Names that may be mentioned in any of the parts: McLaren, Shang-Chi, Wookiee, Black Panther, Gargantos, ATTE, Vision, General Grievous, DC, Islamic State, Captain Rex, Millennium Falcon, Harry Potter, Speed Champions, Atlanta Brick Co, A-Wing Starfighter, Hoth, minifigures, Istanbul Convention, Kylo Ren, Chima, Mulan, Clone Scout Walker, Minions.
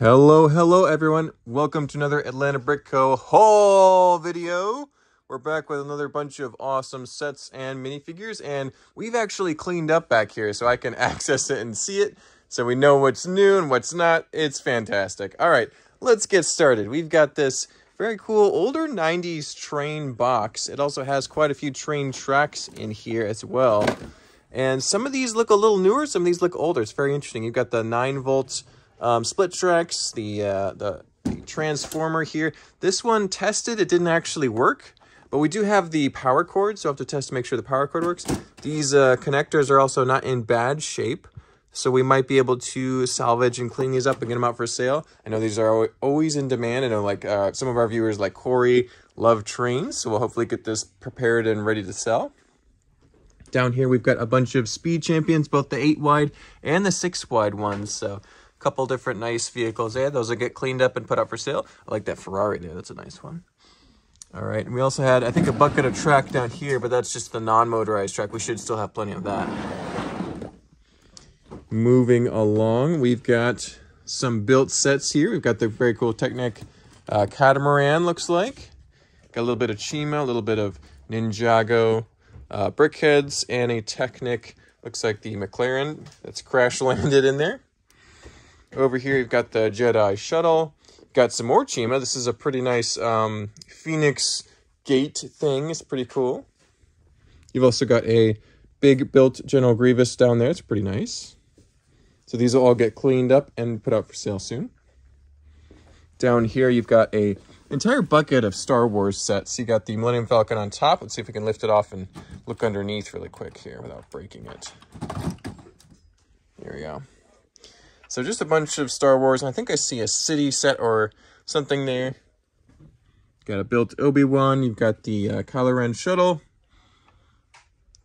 Hello everyone, welcome to another Atlanta Brick Co haul video. We're back with another bunch of awesome sets and minifigures, and we've actually cleaned up back here so I can access it and see it, so we know what's new and what's not. It's fantastic. All right, let's get started. We've got this very cool older 90s train box. It also has quite a few train tracks in here as well, and some of these look a little newer, some of these look older. It's very interesting. You've got the 9-volt split tracks, the transformer here. This one tested, it didn't actually work, but we do have the power cord, so I have to test to make sure the power cord works. These connectors are also not in bad shape, so we might be able to salvage and clean these up and get them out for sale. I know these are always in demand. I know like some of our viewers like Corey love trains, so we'll hopefully get this prepared and ready to sell. Down here we've got a bunch of Speed Champions, both the 8-wide and the 6-wide ones, so couple different nice vehicles there. Those will get cleaned up and put up for sale. I like that Ferrari there. That's a nice one. All right. And we also had, I think, a bucket of track down here, but that's just the non-motorized track. We should still have plenty of that. Moving along, we've got some built sets here. We've got the very cool Technic catamaran, looks like. Got a little bit of Chima, a little bit of Ninjago brickheads, and a Technic. Looks like the McLaren that's crash-landed in there. Over here, you've got the Jedi shuttle. Got some more Chima. This is a pretty nice Phoenix gate thing. It's pretty cool. You've also got a big built General Grievous down there. It's pretty nice. So these will all get cleaned up and put out for sale soon. Down here, you've got an entire bucket of Star Wars sets. You got the Millennium Falcon on top. Let's see if we can lift it off and look underneath really quick here without breaking it. Here we go. So just a bunch of Star Wars. I think I see a city set or something there. Got a built Obi-Wan. You've got the Kylo Ren shuttle.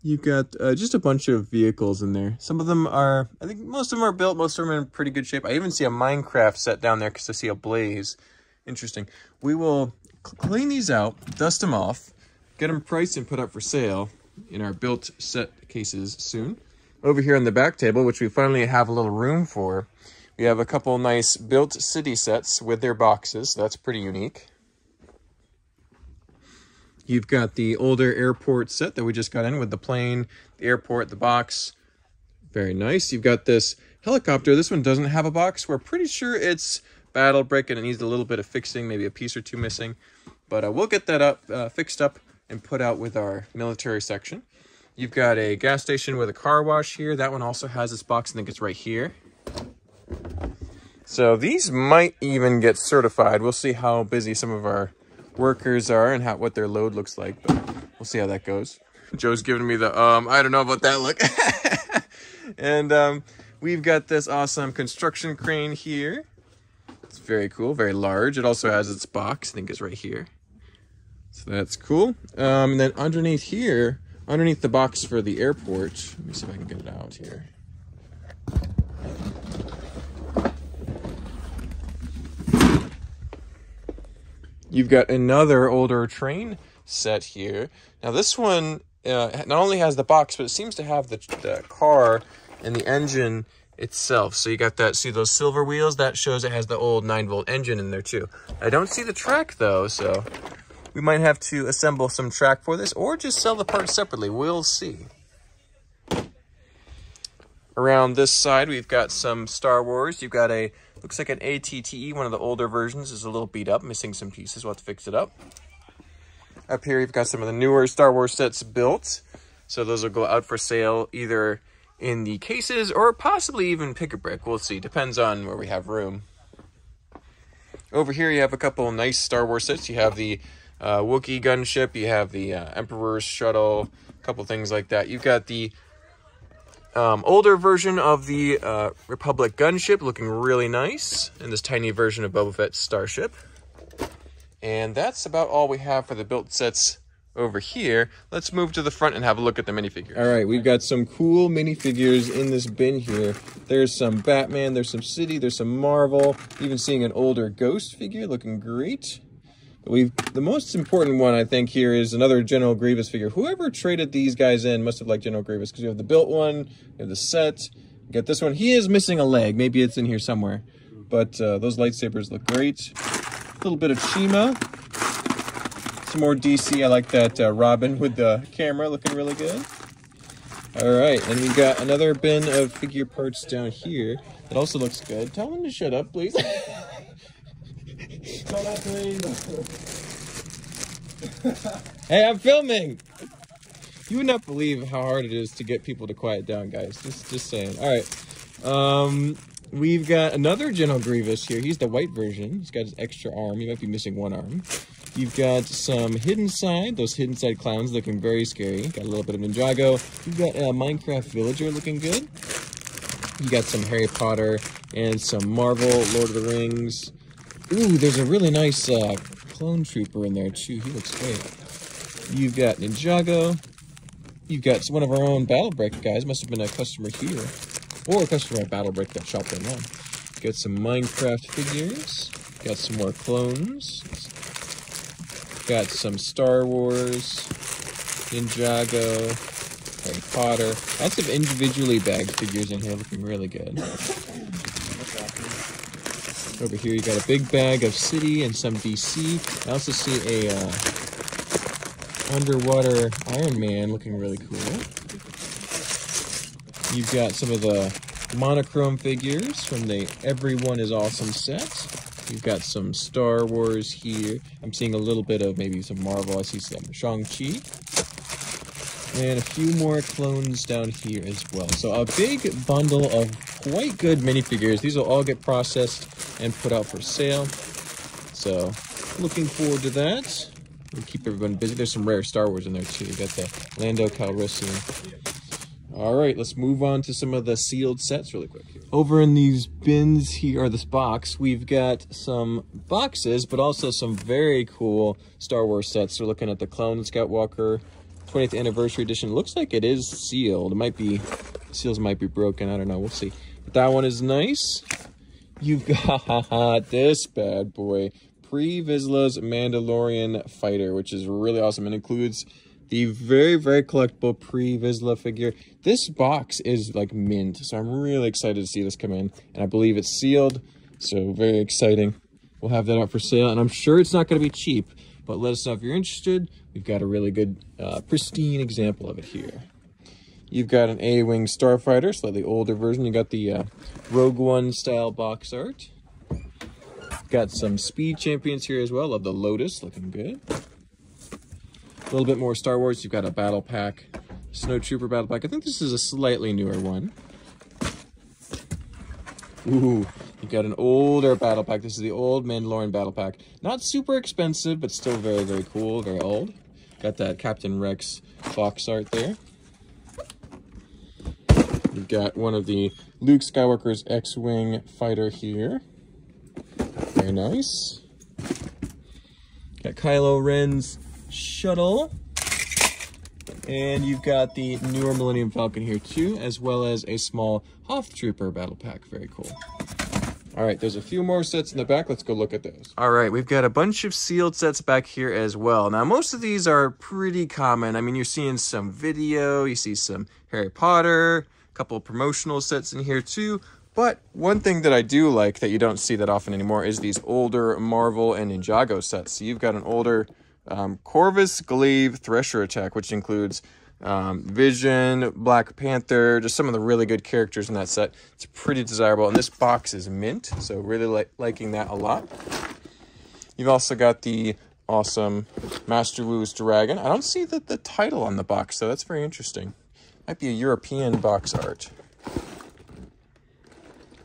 You've got just a bunch of vehicles in there. Some of them are, I think most of them are built. Most of them are in pretty good shape. I even see a Minecraft set down there because I see a Blaze. Interesting. We will clean these out, dust them off, get them priced and put up for sale in our built set cases soon. Over here on the back table, which we finally have a little room for, we have a couple nice built city sets with their boxes. So that's pretty unique. You've got the older airport set that we just got in with the plane, the airport, the box. Very nice. You've got this helicopter. This one doesn't have a box. We're pretty sure it's Battle Break and it needs a little bit of fixing, maybe a piece or two missing. But we'll get that up, fixed up and put out with our military section. You've got a gas station with a car wash here. That one also has this box. I think it's right here. So these might even get certified. We'll see how busy some of our workers are and what their load looks like. But we'll see how that goes. Joe's giving me the, I don't know about that look. And we've got this awesome construction crane here. It's very cool, very large. It also has its box. I think it's right here. So that's cool. And then underneath here, underneath the box for the airport, let me see if I can get it out here. You've got another older train set here. Now this one not only has the box, but it seems to have the car and the engine itself. So you got that, see those silver wheels? That shows it has the old 9-volt engine in there too. I don't see the track though, so we might have to assemble some track for this or just sell the parts separately. We'll see. Around this side, we've got some Star Wars. You've got a, looks like an ATTE. One of the older versions is a little beat up, missing some pieces. We'll have to fix it up. Up here, you've got some of the newer Star Wars sets built. So those will go out for sale either in the cases or possibly even pick a brick. We'll see. Depends on where we have room. Over here, you have a couple nice Star Wars sets. You have the Wookiee gunship, you have the Emperor's shuttle, a couple things like that. You've got the older version of the Republic gunship looking really nice, and this tiny version of Boba Fett's starship. And that's about all we have for the built sets over here. Let's move to the front and have a look at the minifigures. All right, we've got some cool minifigures in this bin here. There's some Batman, there's some City, there's some Marvel, even seeing an older Ghost figure looking great. The most important one, I think, here is another General Grievous figure. Whoever traded these guys in must have liked General Grievous, because you have the built one, you have the set, you got this one. He is missing a leg. Maybe it's in here somewhere. But those lightsabers look great. A little bit of Chima. Some more DC. I like that Robin with the camera looking really good. Alright, and we got another bin of figure parts down here. That also looks good. Tell them to shut up, please. Shut up, please. Hey, I'm filming! You would not believe how hard it is to get people to quiet down, guys. Just saying. Alright. We've got another General Grievous here. He's the white version. He's got his extra arm. He might be missing one arm. You've got some Hidden Side. Those Hidden Side clowns looking very scary. Got a little bit of Ninjago. You've got a Minecraft villager looking good. You got some Harry Potter and some Marvel, Lord of the Rings. Ooh, there's a really nice Clone Trooper in there, too. He looks great. You've got Ninjago. You've got one of our own Battle Break guys. Must have been a customer here. Or a customer at Battle Break that shop right now. Got some Minecraft figures. Got some more clones. Got some Star Wars. Ninjago. Harry Potter. Lots of individually bagged figures in here looking really good. Over here you got a big bag of City and some DC. I also see a underwater Iron Man looking really cool. You've got some of the monochrome figures from the Everyone is Awesome set. You've got some Star Wars here. I'm seeing a little bit of maybe some Marvel. I see some Shang-Chi. And a few more clones down here as well. So a big bundle of quite good minifigures. These will all get processed and put out for sale. So looking forward to that. We'll keep everyone busy. There's some rare Star Wars in there too. You got the Lando Calrissian. All right, let's move on to some of the sealed sets really quick. Over in these bins here, or this box, we've got some boxes, but also some very cool Star Wars sets. We're looking at the Clone Scout Walker 20th Anniversary Edition. Looks like it is sealed. It might be, seals might be broken. I don't know, we'll see. But that one is nice. You've got this bad boy, Pre-Vizsla's Mandalorian fighter, which is really awesome. It includes the very, very collectible Pre-Vizsla figure. This box is like mint, so I'm really excited to see this come in. And I believe it's sealed, so very exciting. We'll have that out for sale, and I'm sure it's not going to be cheap. But let us know if you're interested. We've got a really good, pristine example of it here. You've got an A-Wing Starfighter, slightly older version. You got the Rogue One style box art. Got some Speed Champions here as well. Love the Lotus, looking good. A little bit more Star Wars. You've got a battle pack, Snow Trooper battle pack. I think this is a slightly newer one. Ooh, you've got an older battle pack. This is the old Mandalorian battle pack. Not super expensive, but still very, very cool, very old. Got that Captain Rex box art there. You've got one of the Luke Skywalker's X-Wing fighter here. Very nice. Got Kylo Ren's shuttle, and you've got the newer Millennium Falcon here too, as well as a small Hoth Trooper battle pack. Very cool. All right, there's a few more sets in the back. Let's go look at those. All right, we've got a bunch of sealed sets back here as well. Now, most of these are pretty common. I mean, you're seeing some video, you see some Harry Potter, a couple of promotional sets in here too. But one thing that I do like that you don't see that often anymore is these older Marvel and Ninjago sets. So you've got an older Corvus Glaive Thresher Attack, which includes Vision, Black Panther, just some of the really good characters in that set. It's pretty desirable, and this box is mint, so really liking that a lot. You've also got the awesome Master Wu's Dragon. I don't see the title on the box, so that's very interesting. Might be a European box art.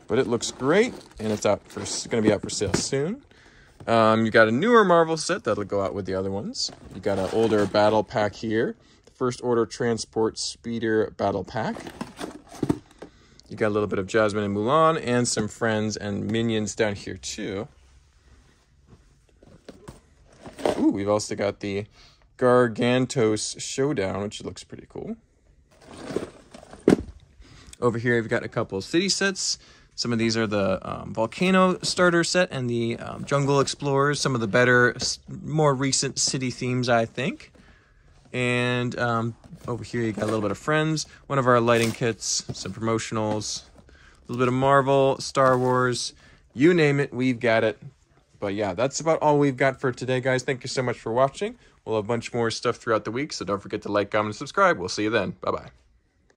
But it looks great, and it's out for, it's going to be out for sale soon. You got a newer Marvel set that'll go out with the other ones. You got an older battle pack here, the First Order Transport Speeder battle pack. You got a little bit of Jasmine and Mulan, and some friends and minions down here too. Ooh, we've also got the Gargantos Showdown, which looks pretty cool. Over here, we've got a couple of city sets. Some of these are the Volcano Starter set and the Jungle Explorers, some of the better, more recent city themes, I think. And over here, you got a little bit of Friends, one of our lighting kits, some promotionals, a little bit of Marvel, Star Wars, You name it, we've got it. But yeah, that's about all we've got for today, guys. Thank you so much for watching. We'll have a bunch more stuff throughout the week, so don't forget to like, comment, and subscribe. We'll see you then. Bye-bye.